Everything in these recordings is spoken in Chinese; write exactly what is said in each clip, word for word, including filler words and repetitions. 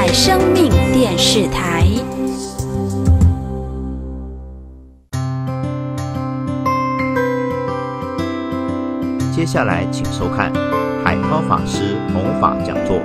爱生命电视台。接下来，请收看海涛法师弘法讲座。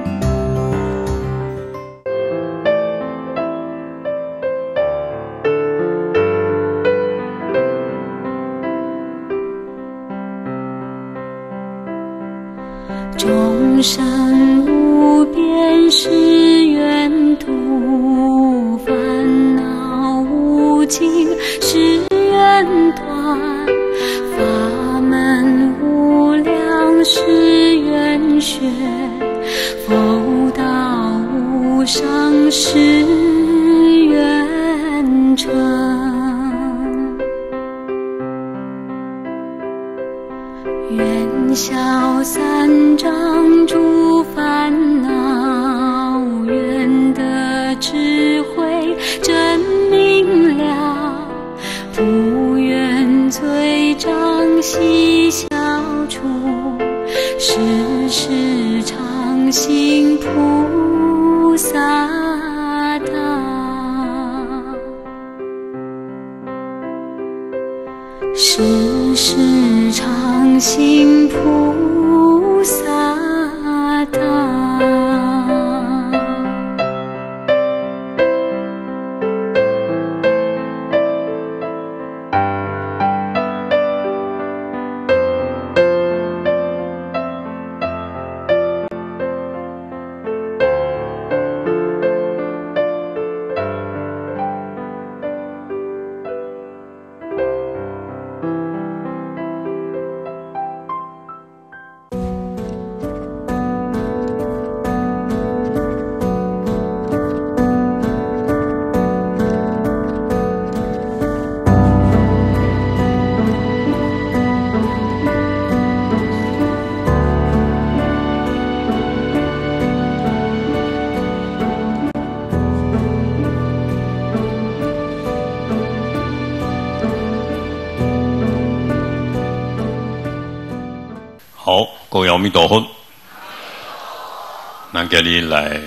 众生无边誓愿度，烦恼无尽誓愿断。誓愿学，佛道无上誓愿成。愿消三障诸烦恼，愿得智慧真明了，不愿罪障悉消除。世世常行菩萨道，世世常行菩萨道。各位阿弥陀佛，咱今日来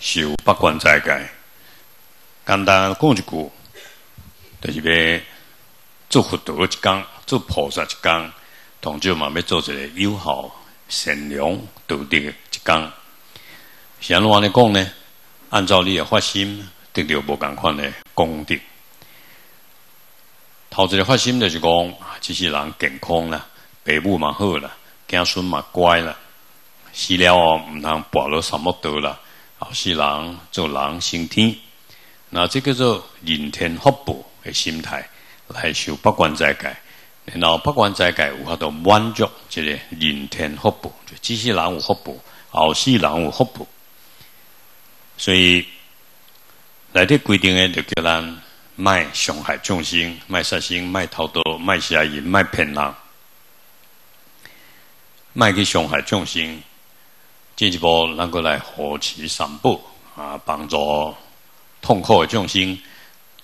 修八关斋戒。简单讲一句，就是要做佛陀一天，做菩萨一天，同时嘛要做一个友好、善良、道德一天。是安怎安尼讲呢？按照你的发心，得到无同款的功德。头一个发心就是讲，这些人健康啦。父母嘛好啦，子孙嘛乖啦，死了哦唔通跋落三摩地啦，后世人做人升天，那这叫做人天福报的心态来修八关斋戒，然后八关斋戒有法度满足这个人天福报，就这世人有福报，后世人有福报，所以内底规定的就叫咱卖伤害众生，卖杀生，卖偷盗，卖邪淫，卖骗人。卖去伤害众生，进一步咱过来扶持三宝啊，帮助痛苦的众生，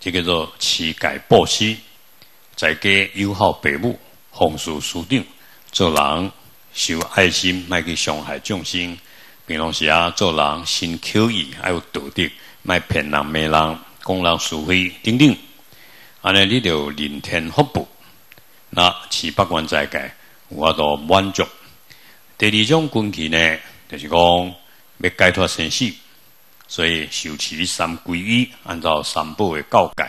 这叫做持戒布施，在家友好父母，奉事师长，做人修爱心，卖去伤害众生。平常时啊，做人心口义，还有道德，卖骗人、骂人、讲人是非等等。安尼你就人天福报，那持八关斋戒，我都满足。第二种根基呢，就是讲要解脱生死，所以修持三皈依，按照三宝的教戒、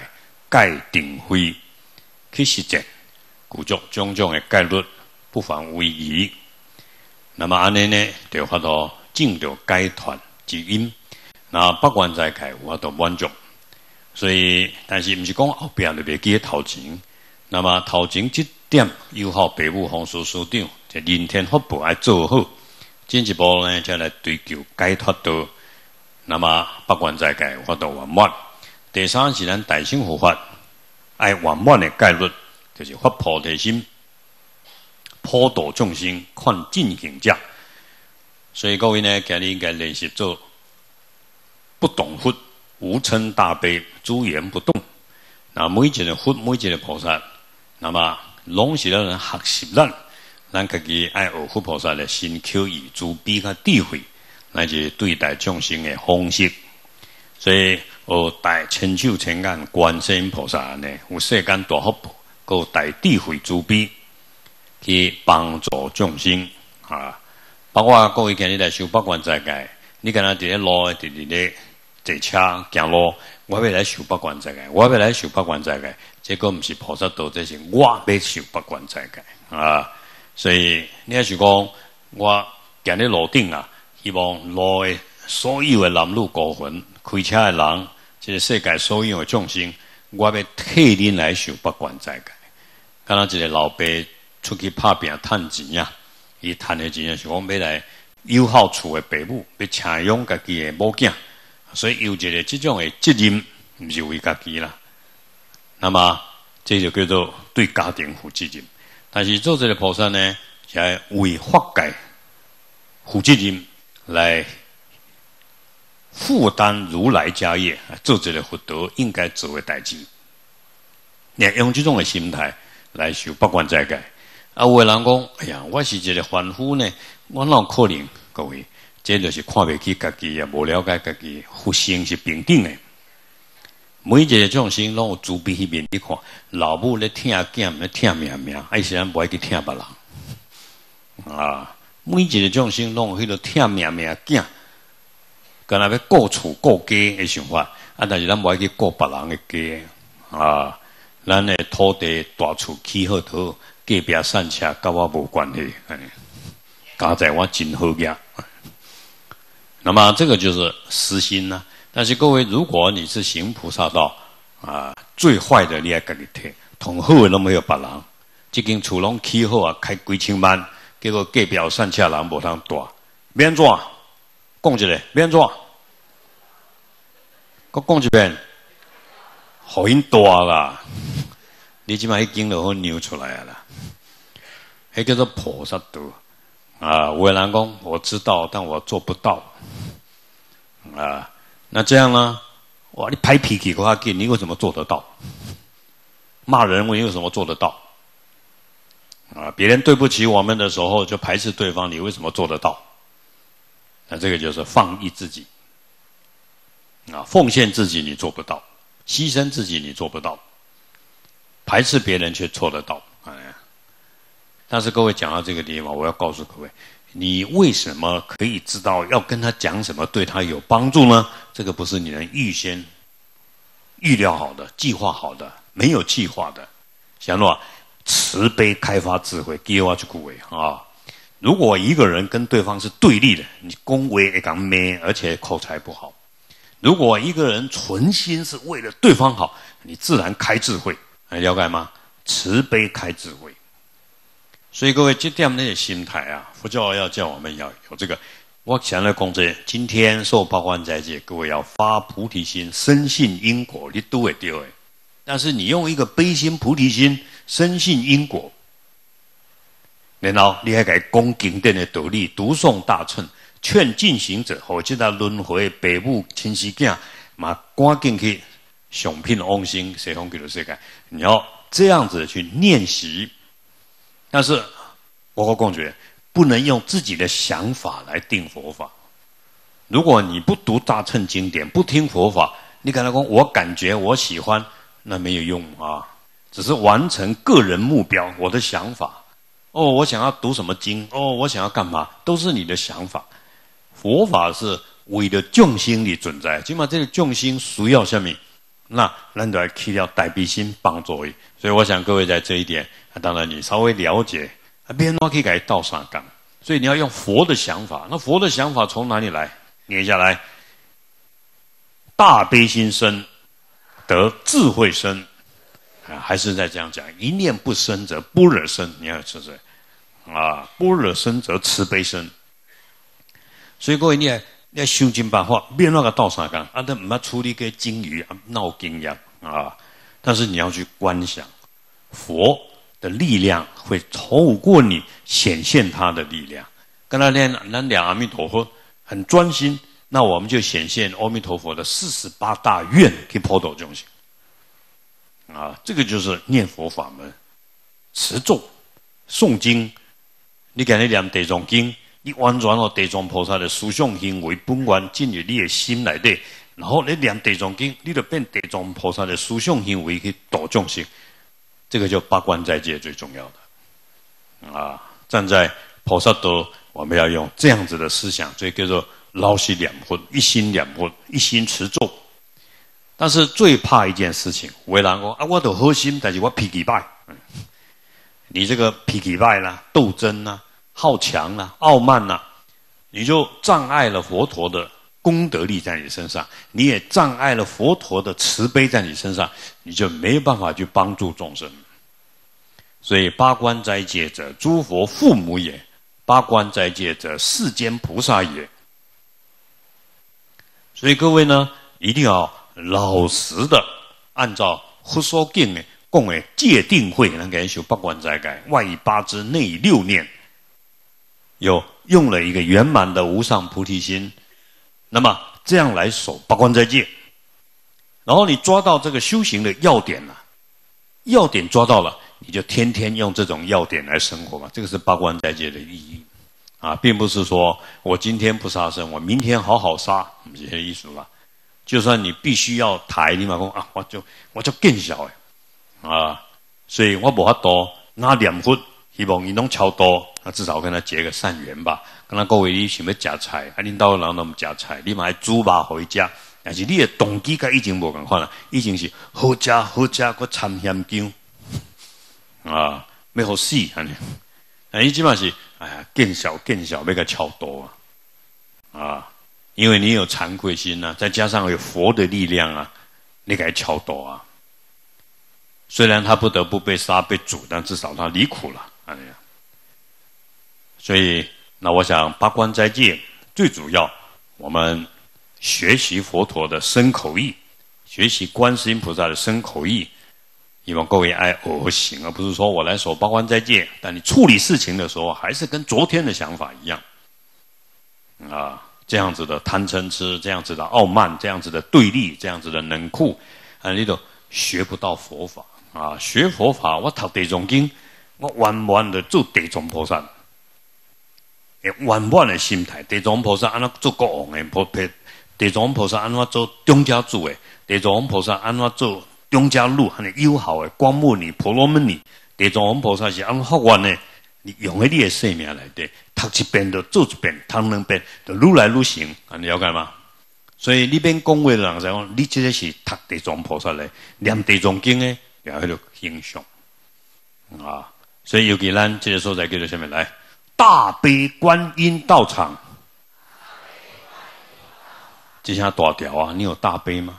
戒定慧去实践，具足种种的戒律，不妨为宜。那么安尼呢，就有法度证到解脱之因，那八关斋戒有法度满足。所以，但是唔是讲后壁就袂记头前，那么头前这点友好父母、奉事师长。人天福报要做好，进一步呢，再来追求解脱道。那么八关斋戒有法度圆满。第三是咱大乘佛法爱圆满的戒律，就是发菩提心，普度众生，劝进行者。所以各位呢，今日应该练习做不懂佛，无嗔大悲，诸缘不动。那每一个佛，每一个菩萨，那么拢是咱学习咱。咱家己爱学佛菩萨的心口意慈悲甲智慧，乃是对待众生的方式。所以有大千手千眼观世音菩萨呢，有世间大福报，还有大智慧慈悲，去帮助众生啊！包括各位今日来修八关斋戒，你敢若伫咧路诶，伫伫咧坐车行路，我要来修八关斋戒，我要来修八关斋戒，这个毋是菩萨道，这是我要修八关斋戒啊！所以你若是讲我行咧路顶啊，希望路诶所有诶男女孤魂、开车诶人，即、這个世界所有诶众生，我要替恁来修八关斋戒，敢若一个老爸。出去打拼趁钱啊！伊趁的钱是讲要来友好厝的爸母，要请养家己的某囝，所以有一个这种的责任，毋是为家己啦。那么这就叫做对家庭负责任。但是做这个菩萨呢，是要为法界负责任，来负担如来家业，做这个佛陀应该做的代志。你用这种的心态来修八关斋戒。啊，有的人讲，哎呀，我是一个凡夫呢，我哪有可能？各位，这就是看不起家己，也无了解家己，佛性是平等的。每一个众生拢有慈悲迄面，你看，老母咧疼囝，咧疼命命，啊，伊是咱袂去疼别人。啊，每一个众生拢有迄个疼命命囝，干那要顾厝顾家的想法，啊，但是咱袂去顾别人的家。啊，咱的土地大厝起好土。隔壁散车跟我无关系，加在我真好呀。那么这个就是私心呢、啊。但是各位，如果你是行菩萨道啊，最坏的你也自己贴，同好的都没有别人。这间厝拢起好啊，开几千万，结果隔壁散车人无通住，免怎？讲一下，免怎？我讲一遍，好因大啦。你即摆迄经就好扭出来啊啦，迄叫做菩萨道啊！有的人讲我知道，但我做不到啊。那这样呢？哇！你拍脾气给他给你为什么做得到？骂人我为什么做得到？啊！别人对不起我们的时候就排斥对方，你为什么做得到？那这个就是放逸自己啊！奉献自己你做不到，牺牲自己你做不到。排斥别人却做得到，哎，但是各位讲到这个地方，我要告诉各位，你为什么可以知道要跟他讲什么对他有帮助呢？这个不是你能预先预料好的、计划好的，没有计划的。想到慈悲开发智慧，给我去鼓励啊！如果一个人跟对方是对立的，你恭维也讲咩，而且口才不好；如果一个人存心是为了对方好，你自然开智慧。了解吗？慈悲开智慧，所以各位这点那些心态啊，佛教要叫我们要有这个。我想来讲这，今天受八关斋戒，各位要发菩提心，深信因果，你都会丢哎。但是你用一个悲心菩提心，深信因果，然后你还给讲经典的道理，读诵大乘，劝进行者，好即个轮回，父母亲戚囝嘛，赶紧去。雄聘翁心，谁红给了世界？你要这样子去练习，但是我和公爵不能用自己的想法来定佛法。如果你不读大乘经典，不听佛法，你跟他说我感觉我喜欢，那没有用啊！只是完成个人目标，我的想法。哦，我想要读什么经？哦，我想要干嘛？都是你的想法。佛法是为了众生而存在，起码这个众生需要什么？那咱就要去了大悲心帮助伊，所以我想各位在这一点，啊、当然你稍微了解，别人可以改道上岗，所以你要用佛的想法。那佛的想法从哪里来？念下来，大悲心生，得智慧生，啊，还是在这样讲，一念不生则般若生，你要知道，啊，般若生则慈悲生。所以各位你看。要修尽办法，别那个道上讲，啊，都唔要处理个金鱼啊，闹经验啊。但是你要去观想，佛的力量会透过你显现他的力量。跟他念南两阿弥陀佛，很专心，那我们就显现阿弥陀佛的四十八大愿给普度众生。啊，这个就是念佛法门，持咒、诵经，你讲你念地藏经，你完全哦地藏菩萨的思想行为本源进入你的心内底，然后你念地藏经，你就变地藏菩萨的思想行为去度众生。这个叫八关斋戒最重要的啊！站在菩萨道，我们要用这样子的思想，所以叫做老实念佛，一心念佛，一心持咒。但是最怕一件事情，有的人说啊，我都好心，但是我脾气歹。你这个脾气歹啦，斗争啦、啊，好强啦、啊，傲慢啦、啊，你就障碍了佛陀的功德力在你身上，你也障碍了佛陀的慈悲在你身上，你就没有办法去帮助众生。所以八关斋戒者，诸佛父母也；八关斋戒者，世间菩萨也。所以各位呢，一定要老实的按照佛所讲的讲的戒定慧，能给修八关斋戒，外以八支，内以六念，有用了一个圆满的无上菩提心，那么这样来守八关斋戒，然后你抓到这个修行的要点了、啊，要点抓到了。你就天天用这种要点来生活嘛，这个是八关斋戒的意义啊，并不是说我今天不杀生，我明天好好杀，这些意思啦。就算你必须要抬，你嘛讲啊，我就我就更小诶啊，所以我无法度拿念佛，希望伊拢超多，那至少跟他结个善缘吧。跟他各位你想要食菜，啊，恁兜人都唔食菜，你嘛爱煮吧回家，但是你的动机甲以前无共款啦，以前是好食好食，佮掺香姜。啊，要好死安尼，啊，伊即嘛是，哎呀，见小见小，要个超多啊，啊，因为你有惭愧心啊，再加上有佛的力量啊，你该超多啊。虽然他不得不被杀被煮，但至少他离苦了安尼。所以，那我想八关斋戒最主要，我们学习佛陀的身口意，学习观世音菩萨的身口意。希望各位爱而行，而不是说我来守八关斋戒，但你处理事情的时候还是跟昨天的想法一样啊，这样子的贪嗔痴，这样子的傲慢，这样子的对立，这样子的冷酷啊，你都学不到佛法啊！学佛法，我读地藏经，我完完的做地藏菩萨，完完的心态，地藏菩萨安怎做国王的菩萨，地藏菩萨安怎做中家主的，地藏菩萨安怎做。中家路安尼友好诶，光目尼、婆罗门尼，地藏王菩萨是安发愿诶，你用喺你诶生命内底，读一遍就做一遍，读两遍就愈来愈行，安尼了解吗？所以你边讲话的人在讲，你即个是读地藏菩萨咧，念地藏经诶，然后就形象啊。所以尤其咱即个所在叫做什么来？大悲观音道场，这下大条啊！你有大悲吗？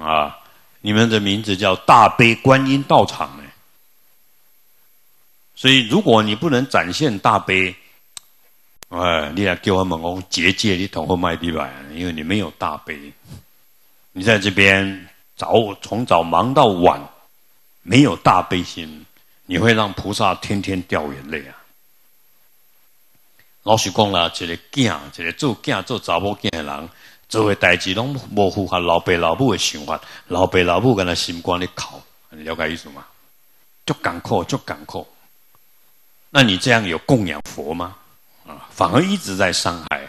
啊！你们的名字叫大悲观音道场呢，所以如果你不能展现大悲，哎，你来给我们讲结界，你统后卖地板，因为你没有大悲，你在这边早从早忙到晚，没有大悲心，你会让菩萨天天掉眼泪啊！老实讲啦，一个囝，一个做囝做查某囝的人。做诶代志拢无符合老爸老母诶想法，老爸老母敢若心肝咧哭，你了解意思吗？足艰苦，足艰苦。那你这样有供养佛吗？啊，反而一直在伤害，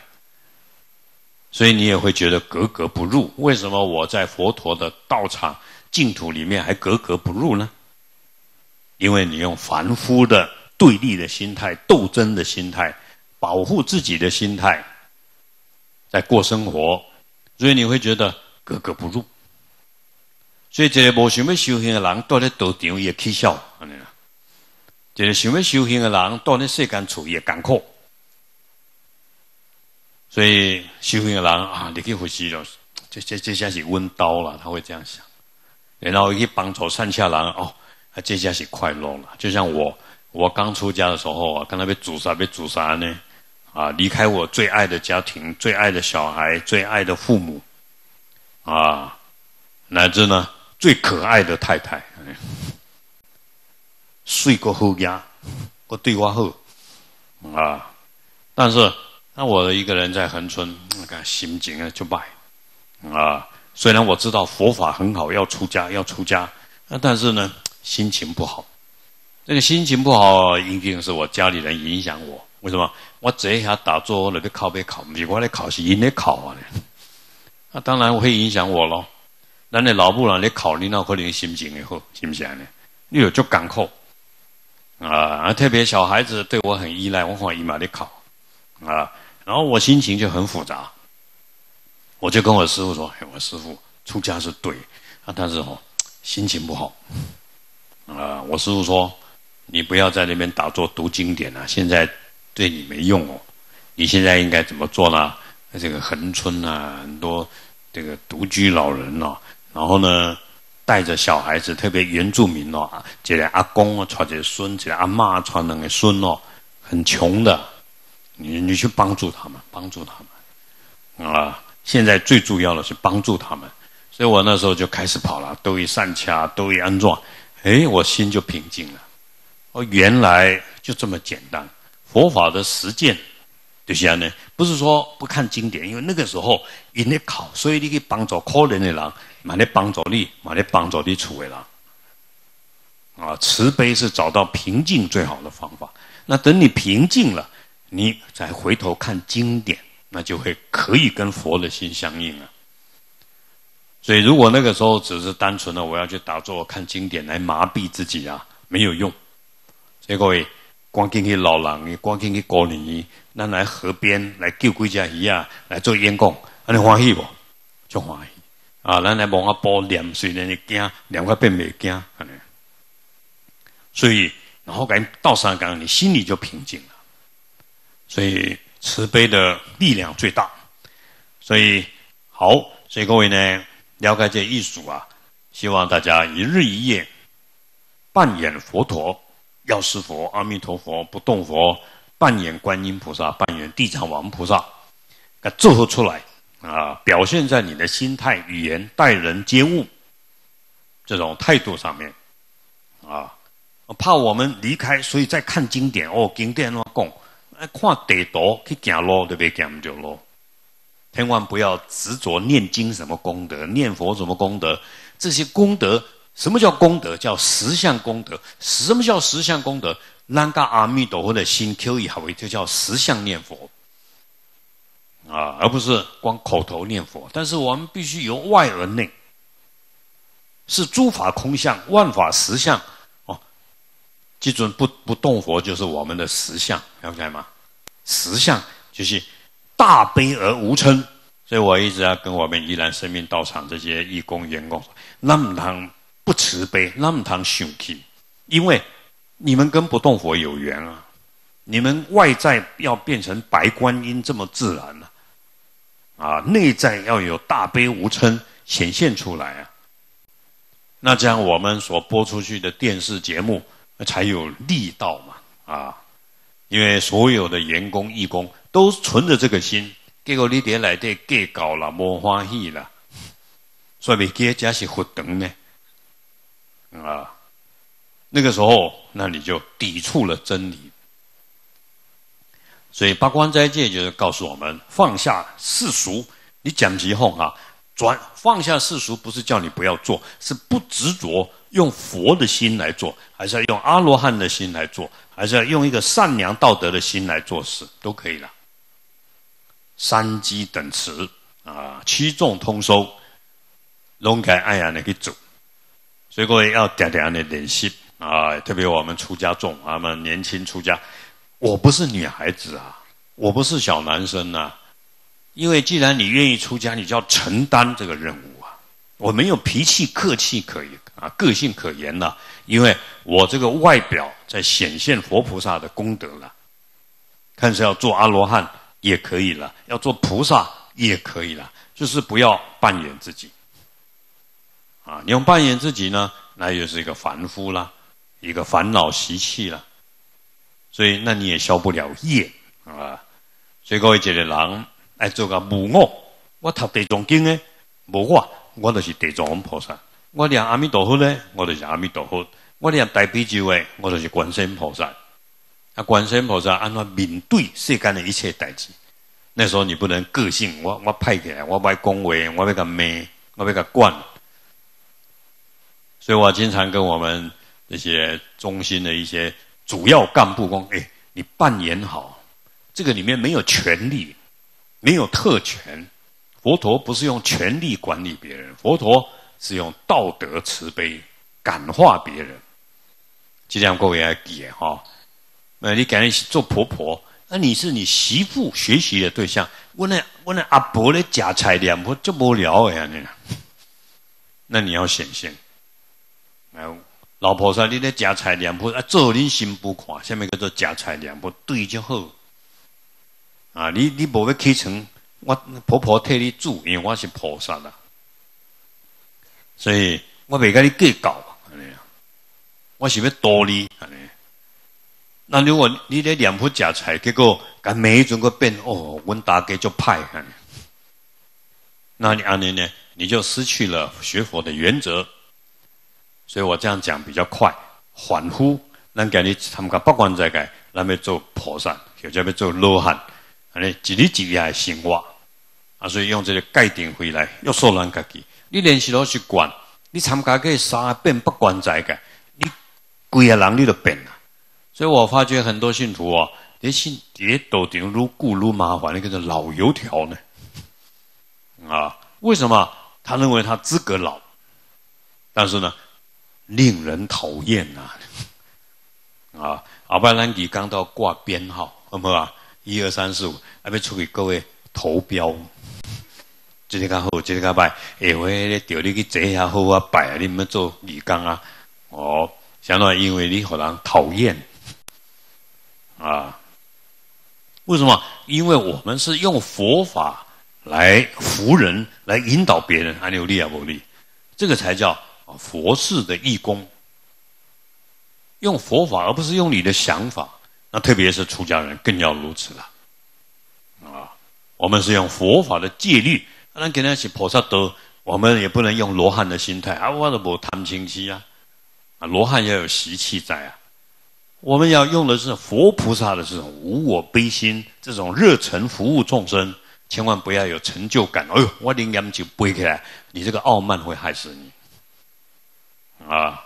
所以你也会觉得格格不入。为什么我在佛陀的道场净土里面还格格不入呢？因为你用凡夫的对立的心态、斗争的心态、保护自己的心态。在过生活，所以你会觉得格格不入。所以一个无想要修行的人，住在道场也起笑；一个想要修行的人，住在世间处也艰苦。所以修行的人啊，你去佛寺了，这这这下是温刀了，他会这样想。然后去帮助善下人哦，啊，这下是快乐了。就像我，我刚出家的时候啊，刚才被煮啥被煮啥呢？啊！离开我最爱的家庭、最爱的小孩、最爱的父母，啊，乃至呢最可爱的太太，睡过后呀，我对我好啊。但是，那我一个人在恒春，那个心情啊就败啊。虽然我知道佛法很好，要出家要出家，那但是呢，心情不好。这个心情不好，一定是我家里人影响我。为什么？我坐一下打坐，我就在靠背考，不是我在考，是因在考啊。那、啊、当然会影响我咯。咱的老母人在考，你哪可能心情会好？是不是呢？你有足艰苦啊！特别小孩子对我很依赖，我看伊嘛在考啊，然后我心情就很复杂。我就跟我师父说：“哎，我师父出家是对，啊，但是哦，心情不好。”啊，我师父说：“你不要在那边打坐读经典啊，现在对你没用哦。你现在应该怎么做呢？这个恒春啊，很多这个独居老人哦，然后呢，带着小孩子，特别原住民哦，这个阿公啊传这孙，这个阿妈传那个孙哦，很穷的，你你去帮助他们，帮助他们啊！现在最重要的是帮助他们。所以我那时候就开始跑了，都一善恰，都一安壮。”哎，我心就平静了。哦，原来就这么简单。佛法的实践，就是安尼，不是说不看经典，因为那个时候因在考，所以你去帮助可怜的人，嘛在帮助你，嘛在帮助你厝的人。啊，慈悲是找到平静最好的方法。那等你平静了，你再回头看经典，那就会可以跟佛的心相应了。所以，如果那个时候只是单纯的我要去打坐、看经典来麻痹自己啊，没有用。所以各位，光进去老人，光进去高龄，那来河边来救几只鱼啊，来做烟供，安尼欢喜不？就欢喜啊！咱来望下波念，虽然会惊，念块变袂惊。所以，然后感到三港，你心里就平静了。所以，慈悲的力量最大。所以，好，所以各位呢。了解这艺术啊，希望大家一日一夜扮演佛陀、药师佛、阿弥陀佛、不动佛，扮演观音菩萨，扮演地藏王菩萨，给做合出来啊！表现在你的心态、语言、待人接物这种态度上面啊！怕我们离开，所以在看经典哦，经典怎讲？看地图去行路，对不对？行不着路。千万不要执着念经什么功德，念佛什么功德，这些功德，什么叫功德？叫实相功德。什么叫实相功德？咱跟阿弥陀佛的心Q一合为，就叫实相念佛啊，而不是光口头念佛。但是我们必须由外而内，是诸法空相，万法实相哦。基准不不动佛就是我们的实相，了解吗？实相就是。大悲而无嗔，所以我一直要跟我们宜兰生命道场这些义工员工说，那么堂不慈悲，那么堂生气，因为你们跟不动佛有缘啊，你们外在要变成白观音这么自然了、啊，啊，内在要有大悲无嗔显现出来啊，那这样我们所播出去的电视节目才有力道嘛，啊。因为所有的员工、义工都存着这个心，结果你在内底计较啦、无欢喜啦，所以未记这是佛堂呢。啊，那个时候，那你就抵触了真理。所以八关斋戒就是告诉我们放下世俗。你讲起后啊，转放下世俗，不是叫你不要做，是不执着。用佛的心来做，还是要用阿罗汉的心来做，还是要用一个善良道德的心来做事，都可以了。三积等持啊，七众通收，拢该按样的去走。所以各位要点点的练习啊，特别我们出家众，我们年轻出家，我不是女孩子啊，我不是小男生啊，因为既然你愿意出家，你就要承担这个任务啊。我没有脾气客气可以。啊，个性可言了、啊，因为我这个外表在显现佛菩萨的功德了。看是要做阿罗汉也可以了，要做菩萨也可以了，就是不要扮演自己。啊，你用扮演自己呢，那又是一个凡夫啦，一个烦恼习气啦，所以那你也消不了业啊。所以各位这个人爱做个无我，我读地藏经呢，无我，我就是地藏王菩萨。我念阿弥陀佛呢，我就是阿弥陀佛；我念大悲咒诶，我就是观世音菩萨。啊，观世音菩萨安怎面对世间的一切代志？那时候你不能个性，我我派起来，我要恭维，我要个骂，我要个管。所以我经常跟我们这些中心的一些主要干部讲：哎、欸，你扮演好这个里面没有权力，没有特权。佛陀不是用权力管理别人，佛陀是用道德慈悲感化别人。这样各位要记得哈。那你感觉做婆婆，那、啊、你是你媳妇学习的对象。我那我那阿婆咧夹菜两婆这无聊哎呀，那你要显现。老婆说：“你咧夹菜两婆啊，做恁新妇看，下面叫做夹菜两婆对就好。啊，你你无要起床，我婆婆替你煮，因为我是菩萨啦，所以我袂甲你计较。我是要道理。那如果你咧两婆夹菜，结果甲每一阵个变哦，阮大家就派。那你安尼呢，你就失去了学佛的原则。”所以我这样讲比较快，缓呼，咱今日参加不管在个，咱要做菩萨，或者要做罗汉，安尼一日一日来生活。啊，所以用这个概念回来，约束咱家己。你练习落去管，你参加个三遍不管在个，你规个人你就变了。所以我发觉很多信徒哦，连信连道场愈久愈麻烦，那个老油条呢。啊，为什么？他认为他资格老，但是呢？令人讨厌啊！啊，后摆咱伊讲到挂编号，好唔好啊？一二三四五，阿要出去各位投标，这个较好，这个较歹。下回调你去坐遐好啊，摆啊，你唔要做义工啊。哦，相当因为你互人讨厌啊。为什么？因为我们是用佛法来服人，来引导别人，安有利啊无利？这个才叫。佛事的义工，用佛法而不是用你的想法，那特别是出家人更要如此了。啊，我们是用佛法的戒律，那给人家是菩萨道，我们也不能用罗汉的心态啊，我都不贪嗔痴啊，啊，罗汉要有习气在啊。我们要用的是佛菩萨的这种无我悲心，这种热忱服务众生，千万不要有成就感。哎呦，我灵感就背起来，你这个傲慢会害死你。啊，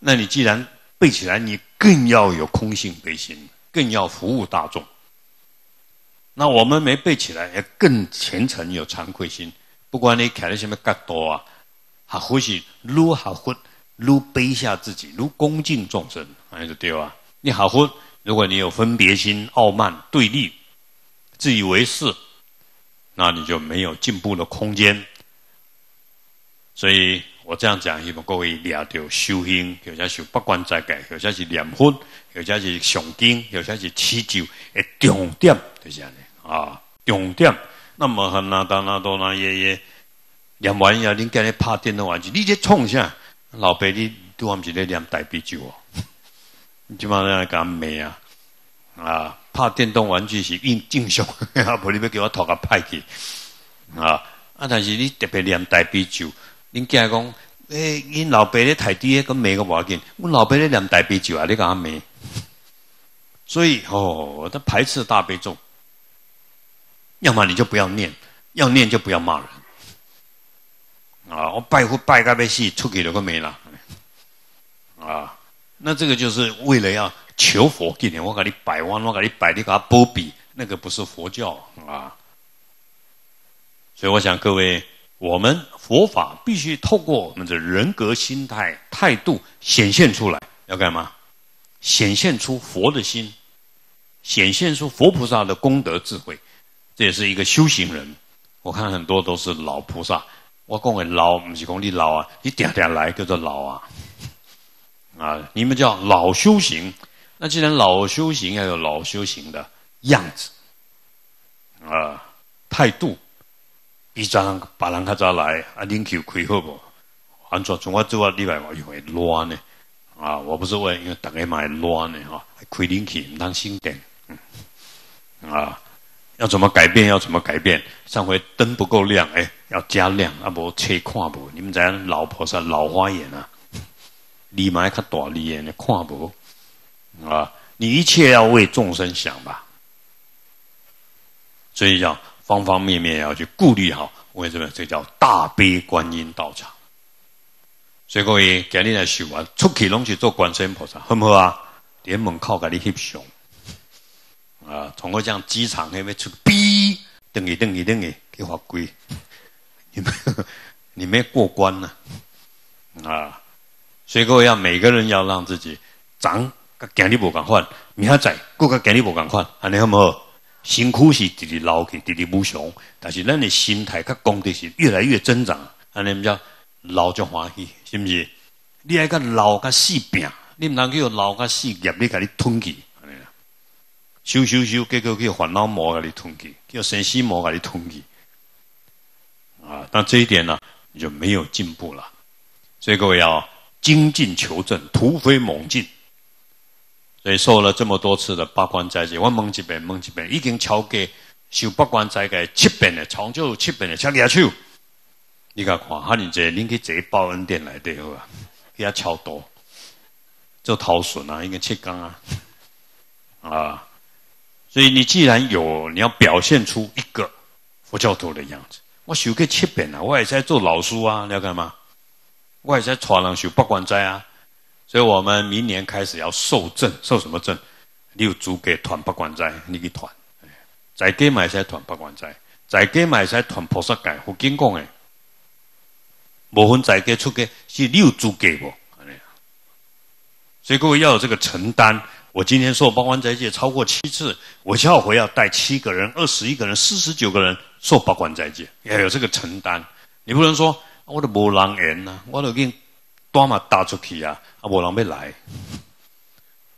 那你既然背起来，你更要有空性悲心，更要服务大众。那我们没背起来，也更虔诚有惭愧心。不管你看了什么角度啊，还或许如还或如背下自己，如恭敬众生，还是对吧？你还或如果你有分别心、傲慢、对立、自以为是，那你就没有进步的空间。所以。我这样讲，希望各位抓到修行，或者是不管在界，或者是念佛，或者是诵经，或者是持咒，诶，重点就是安尼啊，重点。那么很那当那多那爷爷念完以后，恁今日拍电脑玩具，你这创啥？老爸你拄暗时咧念大悲咒哦，你即马咧讲咩啊？啊，拍电动玩具是应正常，啊，无你要叫我拖个派去啊啊！但是你特别念大悲咒。恁家讲，诶、欸，因老爸咧抬低，咁骂个话紧。我老爸咧念大悲咒啊，你讲阿骂。所以哦，他排斥大悲咒。要么你就不要念，要念就不要骂人。啊，我拜佛拜个被戏出去了个没了。啊，那这个就是为了要求佛给你，我给你拜完，我给你拜，你给他波比，那个不是佛教啊。所以我想各位。我们佛法必须透过我们的人格、心态、态度显现出来，要干嘛？显现出佛的心，显现出佛菩萨的功德智慧。这也是一个修行人。我看很多都是老菩萨，我讲的老不是讲你老啊，你点点来叫做老啊啊！你们叫老修行。那既然老修行要有老修行的样子啊，态度。比昨人别人较早来，啊，恁球开好无？安怎从我做啊？你来我又会乱呢？啊，我不是为因为大家买乱呢哈，开恁球唔当心点。嗯，啊，要怎么改变？要怎么改变？上回灯不够亮，哎、欸，要加亮啊！无车看无，你们知影老菩萨老花眼啊，你嘛较大力眼，看无啊？你一切要为众生想吧，所以要。方方面面要去顾虑好，为什么？这叫大悲观音道场。所以各位今日来修完，出去拢去做观世音菩萨，好唔好啊？连门口给你翕相啊，从我讲机场那边出逼，等你等你等你给法规，你没你没过关呢、啊，啊，所以各位要每个人要让自己长个精力不赶快，明仔载过个精力不赶快，安尼好唔好？辛苦是直直老去，直直无常，但是咱的心态甲功德是越来越增长，安尼我们叫老就欢喜，是不是？你爱个老个死病，你唔能叫老个死业，你家己吞去。修修修，结果叫烦恼魔给你吞去，叫生死魔给你吞去，啊！那这一点呢、啊，你就没有进步了。所以各位要精进求证，突飞猛进。所以受了这么多次的八关斋戒，我问一遍，问一遍，已经超过受八关斋戒七遍的，长久七遍的，请举手。你甲看，哈尼侪，恁去坐报恩殿内底好啊，遐超多，做头损啊，已经七天啊，啊！所以你既然有，你要表现出一个佛教徒的样子。我修过七遍啊，我也在做老师啊，了解吗？我也在传人修八关斋啊。所以我们明年开始要受证，受什么证？你有资格传八关斋，你去传。在家嘛会使传八关斋，在家嘛会使传菩萨戒。佛经讲的，无分在家出家，是你有资格无？所以各位要有这个承担。我今天受八关斋戒超过七次，我下回要带七个人、二十一个人、四十九个人受八关斋戒，要有这个承担。你不能说我都无人缘啊，我都已经单嘛打出去啊，啊无人要来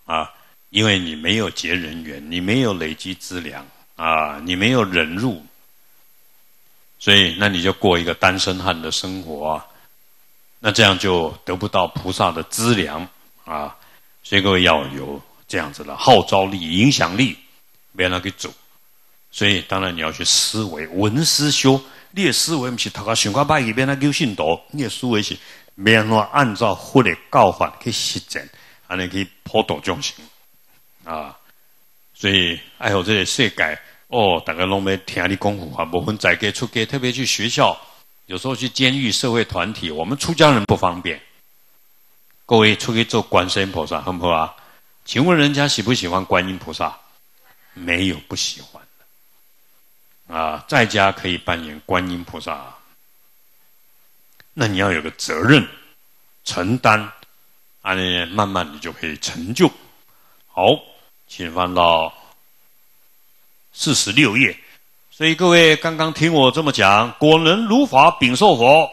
啊，因为你没有结人缘，你没有累积资粮啊，你没有忍辱，所以那你就过一个单身汉的生活啊，那这样就得不到菩萨的资粮啊，所以各位要有这样子的号召力、影响力，不要让它去走。所以当然你要去思维，闻思修。你的思维不是头壳想看歹去，变啊有信徒。你的思维是变啊按照佛的教法去实践，安尼去普度众生啊。所以爱好这个世界哦，大家拢要听你功夫啊，无分在家出家，特别去学校，有时候去监狱、社会团体，我们出家人不方便。各位出去做观世音菩萨，好不好啊？请问人家喜不喜欢观音菩萨？没有不喜欢的啊，在家可以扮演观音菩萨，那你要有个责任承担啊，慢慢你就可以成就。好，请翻到四十六页。所以各位刚刚听我这么讲，果能如法禀受佛，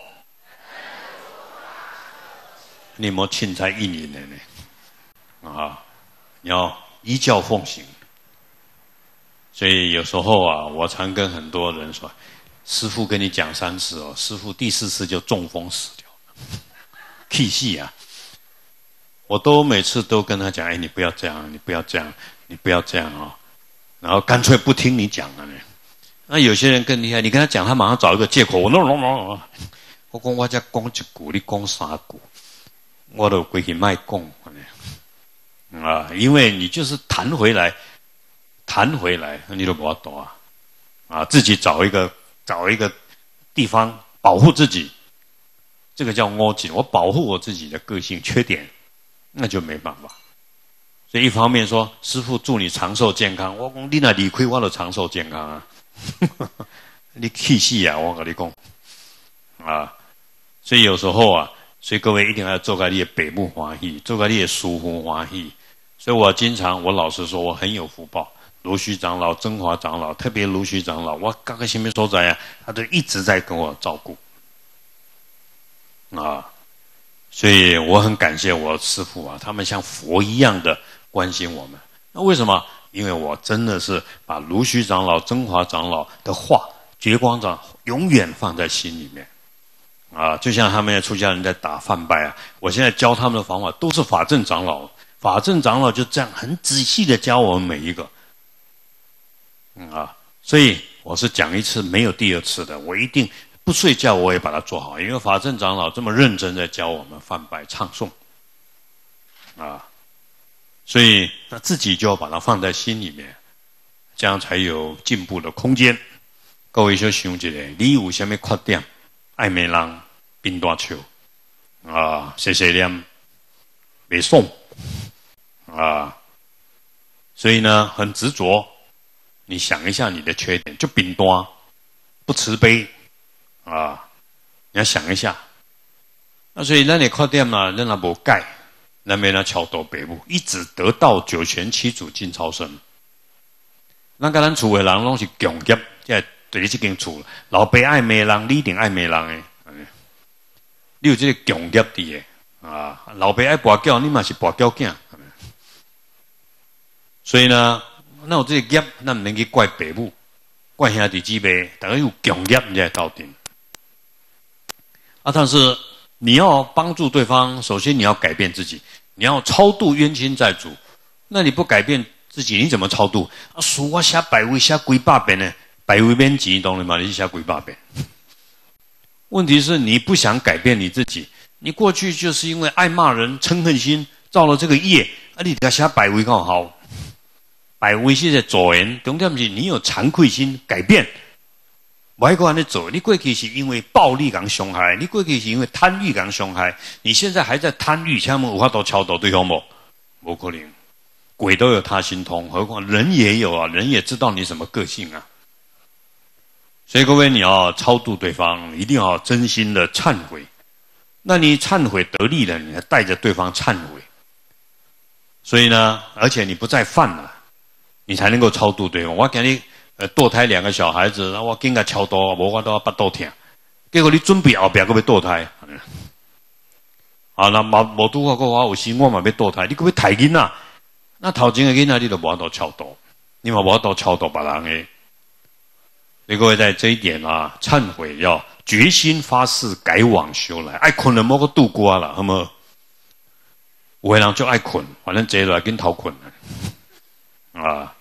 你莫凊彩应应的呢啊！你要依教奉行，所以有时候啊，我常跟很多人说，师父跟你讲三次哦，师父第四次就中风死掉了，气死啊！我都每次都跟他讲，哎，你不要这样，你不要这样，你不要这样哦，然后干脆不听你讲啊！那有些人更厉害，你跟他讲，他马上找一个借口，我弄弄弄，我讲我才讲一句，你讲三句，我都规去卖讲。啊，因为你就是弹回来，弹回来，你都不要懂啊！啊，自己找一个找一个地方保护自己，这个叫我紧，我保护我自己的个性缺点，那就没办法。所以一方面说，师父祝你长寿健康，我讲你那理亏，我都长寿健康啊！你气死啊！我跟你讲啊，所以有时候啊，所以各位一定要做个你的北部欢喜，做个你的舒服欢喜。所以我经常，我老实说，我很有福报。卢虚长老、曾华长老，特别卢虚长老，我刚刚前面说在呀，他都一直在跟我照顾啊。所以我很感谢我师父啊，他们像佛一样的关心我们。那为什么？因为我真的是把卢虚长老、曾华长老的话、觉光长永远放在心里面啊。就像他们出家人在打梵拜啊，我现在教他们的方法都是法正长老。法正长老就这样很仔细的教我们每一个、嗯、啊，所以我是讲一次没有第二次的，我一定不睡觉我也把它做好，因为法正长老这么认真在教我们梵拜唱诵啊，所以那自己就要把它放在心里面，这样才有进步的空间。各位小想一下，你有什么缺点？爱骂人、贫惰笑啊，谢谢念袂爽。啊，所以呢，很执着你想一下你的缺点，就扁担，不慈悲啊！你要想一下。那所以咱也看点嘛，咱也无改，咱没那桥头北部，一直得到九泉七祖尽超生。咱甲咱厝的人拢是强业，即系对你这间厝，老爸爱骂人，你一定爱骂人诶。你有这个强业伫诶啊！老爸爱跋筊，你嘛是跋筊囝。所以呢，那有这个业，咱唔能去怪父母，怪兄弟姊妹，大家有强业在斗阵。啊，但是你要帮助对方，首先你要改变自己，你要超度冤亲债主。那你不改变自己，你怎么超度？啊，书我写百位写几百遍呢，百位编辑懂了吗？你写几百遍。问题是你不想改变你自己，你过去就是因为爱骂人、嗔恨心造了这个业，啊，你给他写百位刚好。百位是在做人，重点是你有惭愧心，改变。不要这样做，你过去是因为暴力跟伤害，你过去是因为贪欲跟伤害，你现在还在贪欲，请问有办法超度对方吗？不可能，鬼都有他心通，何况人也有啊，人也知道你什么个性啊。所以各位，你要超度对方，一定要真心的忏悔。那你忏悔得力了，你还带着对方忏悔。所以呢，而且你不再犯了。你才能够超度对方。我今日呃堕胎两个小孩子，我跟他超度，无我都要巴肚疼。结果你准备后边个要堕胎，啊那毛毛拄我个话，有时我嘛要堕胎，你可要杀囡仔？那头前个囡仔你都无法度超度，你嘛无法度超度别人诶。所以各位在这一点啊，忏悔要决心发誓改往修来，爱困了莫个度过啦，好冇？有的人就爱困，反正坐落来跟头困。啊，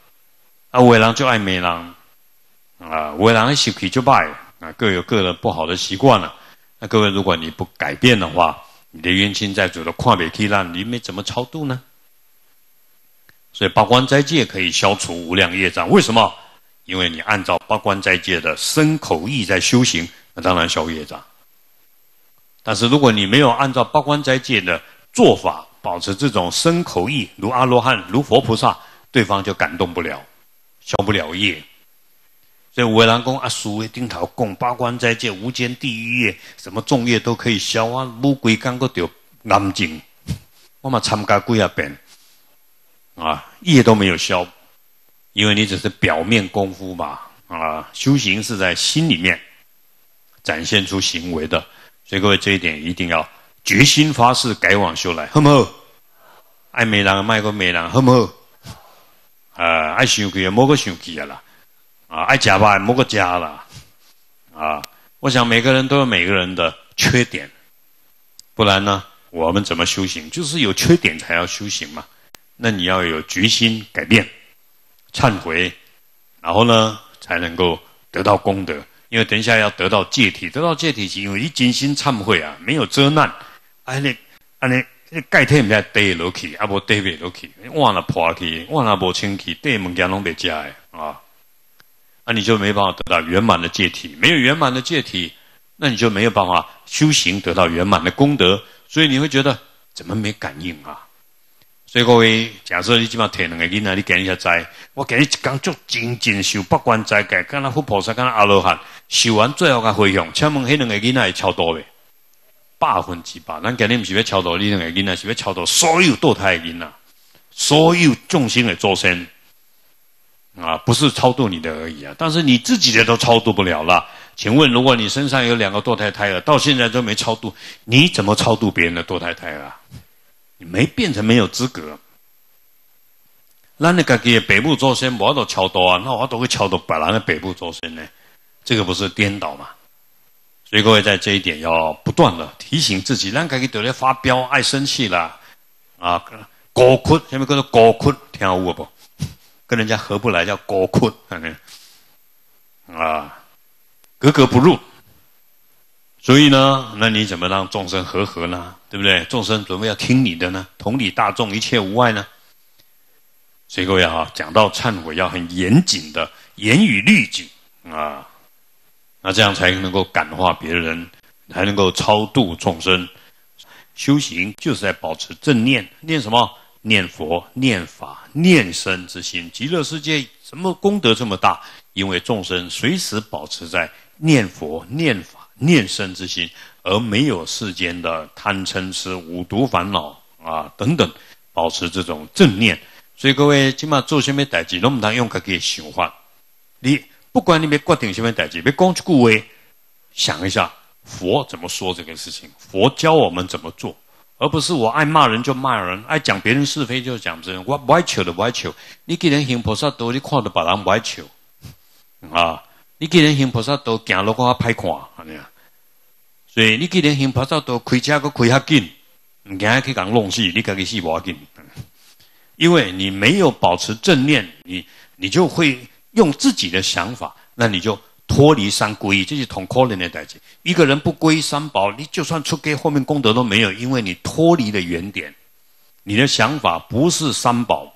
啊，有的人就爱骂人，啊，有的人习气就坏，啊，各有各的不好的习惯了。那各位，如果你不改变的话，你的冤亲债主都看不起了，你没怎么超度呢？所以八关斋戒可以消除无量业障，为什么？因为你按照八关斋戒的身口意在修行，那当然消业障。但是如果你没有按照八关斋戒的做法，保持这种身口意，如阿罗汉，如佛菩萨。对方就感动不了，消不了业。所以有的人说啊，书的顶头讲八关斋戒、无间地狱业，什么重业都可以消啊。每几天还得癌症，我也参加几啊遍啊，业都没有消，因为你只是表面功夫嘛啊。修行是在心里面展现出行为的，所以各位这一点一定要决心发誓改往修来，好不好？爱骂人卖个骂人，好不好？呃，爱生气的莫个生气啊啦，啊，爱假吧莫个假啦，啊，我想每个人都有每个人的缺点，不然呢，我们怎么修行？就是有缺点才要修行嘛。那你要有决心改变、忏悔，然后呢，才能够得到功德。因为等一下要得到戒体，得到戒体是因为一真心忏悔啊，没有遮难，哎、啊、你，哎、啊、你。这钙体唔知跌落去，啊无跌袂落去，碗也破去，碗也无清去，这物件拢袂食诶啊！那你就没办法得到圆满的戒体，没有圆满的戒体，那你就没有办法修行得到圆满的功德，所以你会觉得怎么没感应啊？所以各位，假设你即马提两个囡仔，你今日才知，我今日一工作真真修八关斋戒，敢若佛菩萨，敢若阿罗汉，修完最后个回向，请问迄两个囡仔会超度未？百分之百，咱今日唔是要超度你两个囡仔，是要超度所有堕胎的囡仔，所有众生的众生啊，不是超度你的而已啊。但是你自己的都超度不了了。请问，如果你身上有两个堕胎胎儿，到现在都没超度，你怎么超度别人的堕胎胎儿啊？你没变成没有资格。咱那个给北部众生，我都超度啊，那我都会超度别人的北部众生呢？这个不是颠倒吗？所以各位在这一点要不断的提醒自己，咱家己都在发飙、爱生气啦，啊，狗困，下面叫做狗困，听好不？跟人家合不来叫狗困，啊，格格不入。所以呢，那你怎么让众生和合呢？对不对？众生准备要听你的呢，同理大众，一切无碍呢。所以各位啊，讲到忏悔要很严谨的严于律己啊。那这样才能够感化别人，才能够超度众生。修行就是在保持正念，念什么？念佛、念法、念身之心。极乐世界什么功德这么大？因为众生随时保持在念佛、念法、念身之心，而没有世间的贪嗔痴、五毒烦恼啊等等，保持这种正念。所以各位，今嘛做什么代志，拢唔通用家己想法。你不管你要决定什么代志，要讲一句话，想一下佛怎么说这个事情，佛教我们怎么做。而不是我爱骂人就骂人，爱讲别人是非就讲别人，我不爱笑就不爱笑。你既然行菩萨道，你看到别人不爱笑啊！你既然行菩萨道，行路我歹看，所以你既然行菩萨道，开车佫开较紧，唔惊去讲弄死，你家己死无要紧。因为你没有保持正念，你你就会用自己的想法，那你就脱离三皈依，这是很可能的代志。一个人不皈依三宝，你就算出家，后面功德都没有，因为你脱离了原点，你的想法不是三宝，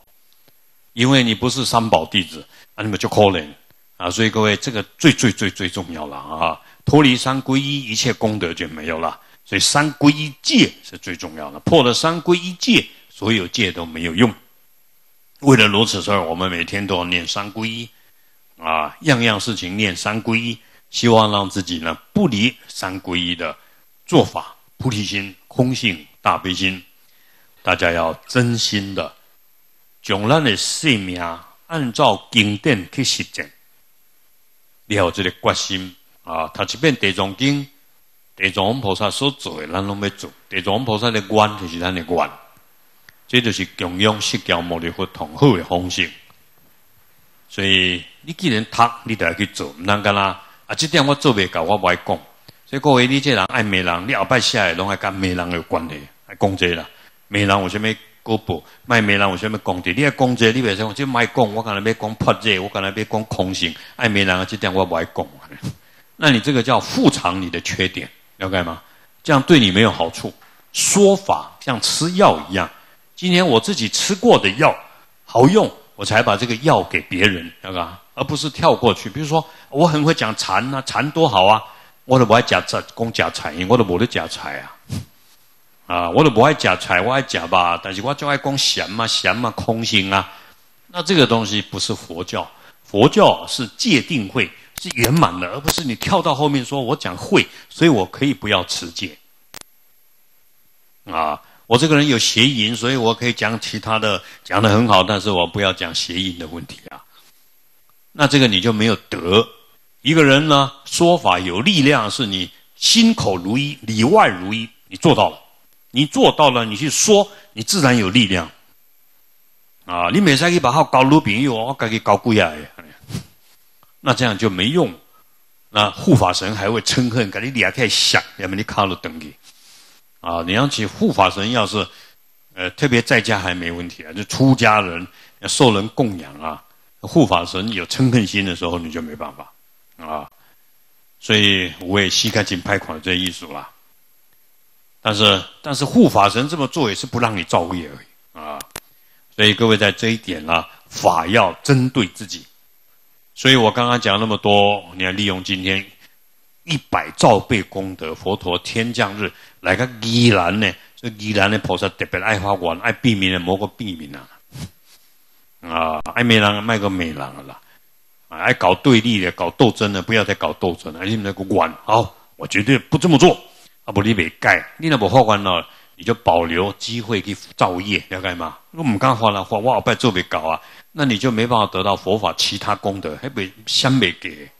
因为你不是三宝弟子，啊，你们就可能啊。所以各位，这个最最最最重要了啊！脱离三皈依，一切功德就没有了。所以三皈依戒是最重要的，破了三皈依戒，所有戒都没有用。为了如此，所以我们每天都要念三皈依。啊，样样事情念三皈依，希望让自己呢不离三皈依的做法，菩提心、空性、大悲心，大家要真心的将我们的生命按照经典去实践。你要有这个决心啊！读一遍《地藏经》，地藏王菩萨所做的，咱拢要做。地藏王菩萨的愿就是咱的愿，这就是供养释迦牟尼佛同好的方式。所以你既然读，你就要去做，唔能干啦。啊，这点我做未到，我不爱讲。所以各位，你这人爱骂人，你后摆下来拢爱跟骂人有关系，爱讲这啦。骂人有啥物果报？卖骂人有啥物功德？你爱讲这，你袂讲，这卖讲，我刚才要讲破这，我刚才要讲空性，爱骂人啊，这点我不爱讲。那你这个叫复藏你的缺点，了解吗？这样对你没有好处。说法像吃药一样，今天我自己吃过的药好用，我才把这个药给别人，那个，而不是跳过去。比如说，我很会讲禅啊，禅多好啊，我都不爱讲禅，讲讲禅，我都无咧讲禅啊。啊，我都不爱讲禅，我爱讲吧，但是我就爱讲禅嘛，禅嘛，空性啊。那这个东西不是佛教，佛教是界定慧，是圆满的，而不是你跳到后面说我讲慧，所以我可以不要持戒。啊。我这个人有邪淫，所以我可以讲其他的，讲得很好，但是我不要讲邪淫的问题啊。那这个你就没有德。一个人呢，说法有力量，是你心口如一，里外如一，你做到了，你做到了，你去说，你自然有力量。啊，你每次去把好搞女朋友，我自己搞几下，那这样就没用。那护法神还会嗔恨，给你抓起来摔，要不然你脚就断去。啊，你要起护法神，要是，呃，特别在家还没问题啊，就出家人受人供养啊，护法神有嗔恨心的时候，你就没办法啊。所以我也膝盖紧拍款这艺术啦。但是，但是护法神这么做也是不让你造业而已啊。所以各位在这一点呢、啊，法要针对自己。所以我刚刚讲那么多，你要利用今天。一百兆倍功德，佛陀天降日来个宜兰呢？这宜兰的菩萨特别爱发愿，爱避免的某个避免啊，啊，爱美人卖个美人啦，爱搞对立的、搞斗争的，不要再搞斗争了。你们那个愿，好，我绝对不这么做。啊，不你没改，你那不发愿了，你就保留机会去造业，了解吗？我唔敢发了，发我后摆做未到啊，那你就没办法得到佛法其他功德，还被想未给。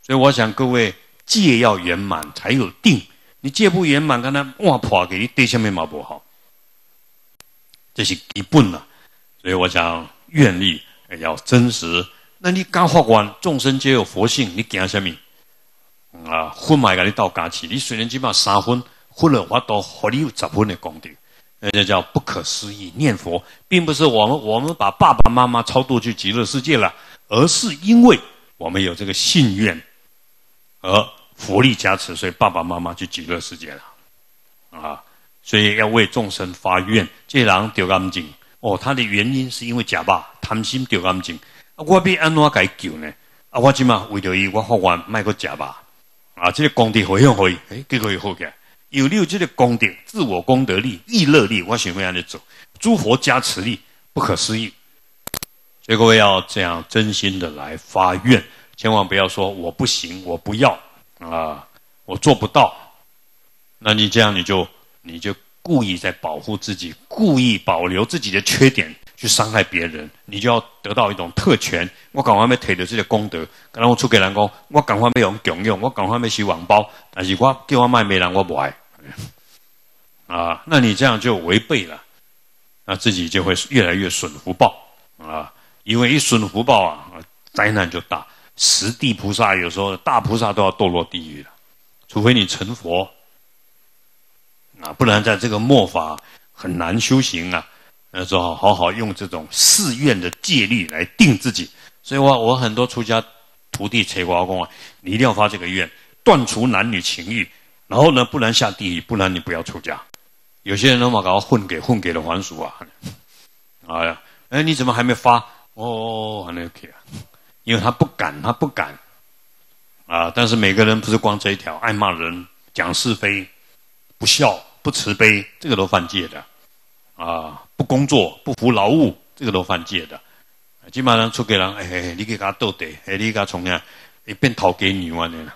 所以我想各位。戒要圆满才有定，你戒不圆满，跟他哇破给你对下面嘛不好，这是基本了。所以我想愿力要真实。那你刚发愿，众生皆有佛性，你讲什么？啊，分嘛给你到家去。你虽然只把三分，分了我都和你有十分的功德，那就叫不可思议。念佛并不是我们我们把爸爸妈妈超度去极乐世界了，而是因为我们有这个信愿，而佛力加持，所以爸爸妈妈去极乐世界了，啊，所以要为众生发愿。这人掉干净哦，他的原因是因为假吧贪心掉干净。我要安怎解救呢？啊，我即嘛为着伊，我发愿卖个假吧，啊，这个功德回向回，哎，结果又好起来。有了这个功德，自我功德力、意乐力，我想要这样做，诸佛加持力不可思议。所以各位要这样真心的来发愿，千万不要说我不行，我不要啊、呃，我做不到。那你这样你就你就故意在保护自己，故意保留自己的缺点去伤害别人，你就要得到一种特权。我赶快要摕到这个功德，然后出给人讲，我赶快要用共用，我赶快要收红包，但是我叫我卖别人，我不爱。啊，那你这样就违背了，那自己就会越来越损福报啊！因为一损福报啊，灾难就大。十地菩萨有时候大菩萨都要堕落地狱了，除非你成佛，啊，不然在这个末法很难修行啊。那时候好好用这种誓愿的戒律来定自己。所以我我很多出家徒弟切瓜公啊，你一定要发这个愿，断除男女情欲。然后呢，不然下地狱，不然你不要出家。有些人他妈搞混给混给了还俗啊！哎呀，哎，你怎么还没发？哦，还没有给啊！因为他不敢，他不敢啊！但是每个人不是光这一条，爱骂人、讲是非、不孝、不慈悲，这个都犯戒的啊！不工作、不服劳务，这个都犯戒的。基本上出给人，哎哎，你给他斗地，哎，你给他从呀，哎，变讨给女完了，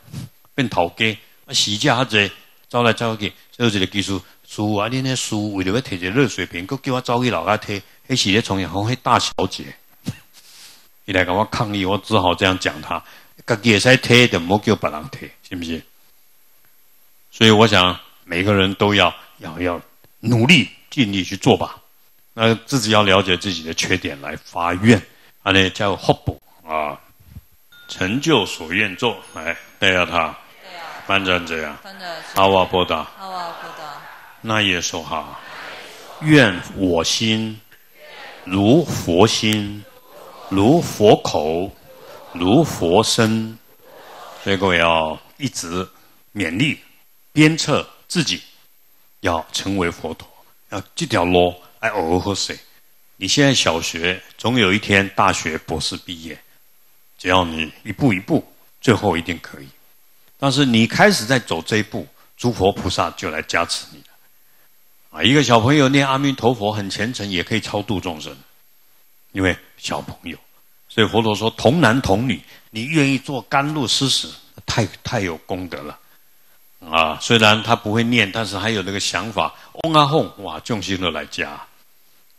变讨给。时价哈济，走来走去，所以一个技术师傅啊，恁迄师傅为了要摕一个热水瓶，佫叫我走去楼下摕，迄是咧从业行迄大小姐，伊来甲我抗议，我只好这样讲他，家己会使摕的，莫叫别人摕，是不是？所以我想，每个人都要要要努力尽力去做吧。那自己要了解自己的缺点来发愿，安尼叫福报啊，成就所愿做，来带下他。翻转这样，阿瓦波达，那也说哈，愿我心如佛心，如佛口，如佛身。所以各位要一直勉励、鞭策自己，要成为佛陀。要这条路爱偶尔喝水。你现在小学，总有一天大学、博士毕业，只要你一步一步，最后一定可以。但是你开始在走这一步，诸佛菩萨就来加持你了。啊，一个小朋友念阿弥陀佛很虔诚，也可以超度众生，因为小朋友。所以佛陀说，童男童女，你愿意做甘露施食，太太有功德了啊！虽然他不会念，但是还有那个想法，嗡啊吽，哇，众生都来加